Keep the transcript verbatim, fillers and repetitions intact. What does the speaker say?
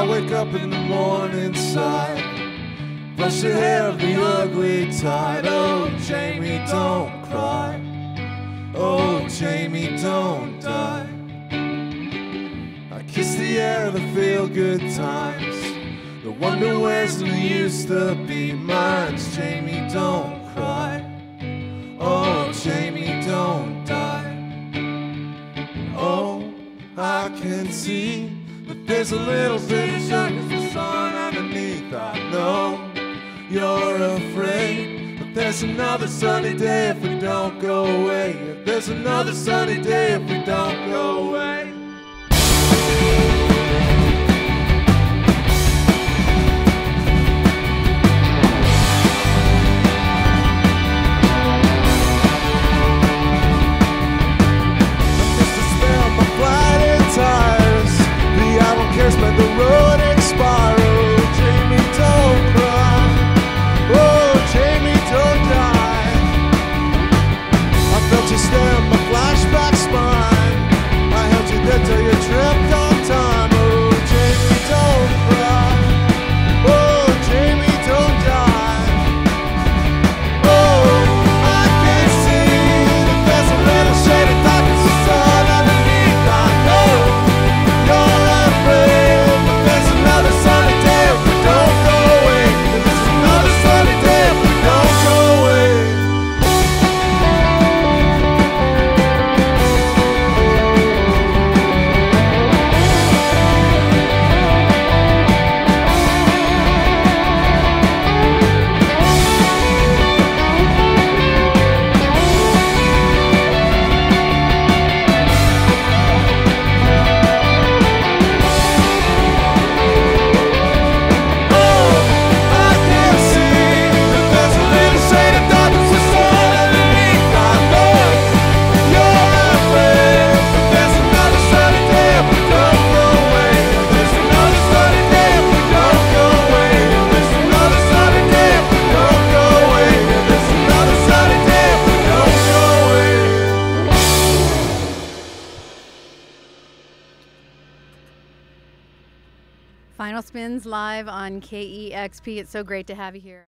I wake up in the morning side, brush your hair of the ugly tide. Oh, Jamie, don't cry. Oh, Jamie, don't die. I kiss the air of the feel-good times, the wonder where's we used to be mine. Jamie, don't cry. Oh, Jamie, don't die. Oh, I can see that there's a little bit of darkness and sun underneath. I know you're afraid, but there's another sunny day if we don't go away. There's another sunny day if we don't go away. But the road expires. Oh, Jamie, don't cry. Oh, Jamie, don't die. I felt you stare at my flashback spine. I held you there till you tripped on time. Oh, Jamie, don't cry. Oh, Jamie, don't die. Oh, I can see that there's a little shade of darkness and sun underneath. I know you're afraid. Final Spins live on K E X P. It's so great to have you here.